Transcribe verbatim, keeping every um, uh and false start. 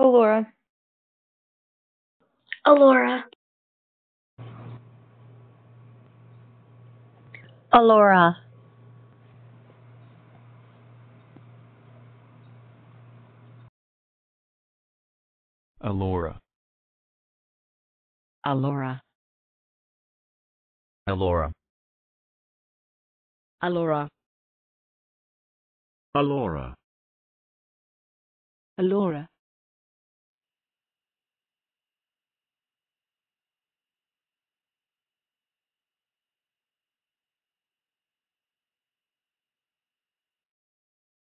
Alora. Alora. Alora. Alora. Alora. Alora. Alora. Alora. Alora.